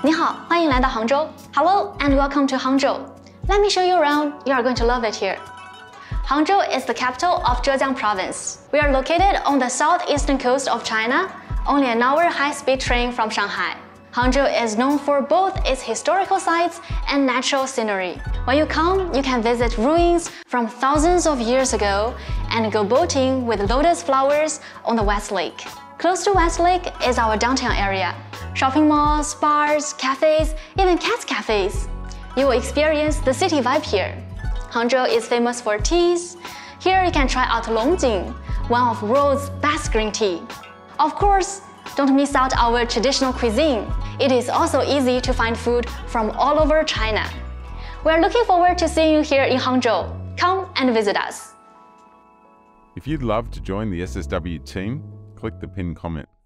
你好，欢迎来到杭州。Hello and welcome to Hangzhou. Let me show you around. You are going to love it here. Hangzhou is the capital of Zhejiang province. We are located on the southeastern coast of China, only an hour high-speed train from Shanghai. Hangzhou is known for both its historical sites and natural scenery. When you come, you can visit ruins from thousands of years ago and go boating with lotus flowers on the West Lake. Close to West Lake is our downtown area. Shopping malls, bars, cafes, even cat cafes. You will experience the city vibe here. Hangzhou is famous for teas. Here you can try out Longjing, one of the world's best green tea. Of course, don't miss out our traditional cuisine. It is also easy to find food from all over China. We're looking forward to seeing you here in Hangzhou. Come and visit us. If you'd love to join the SSW team, click the pinned comment.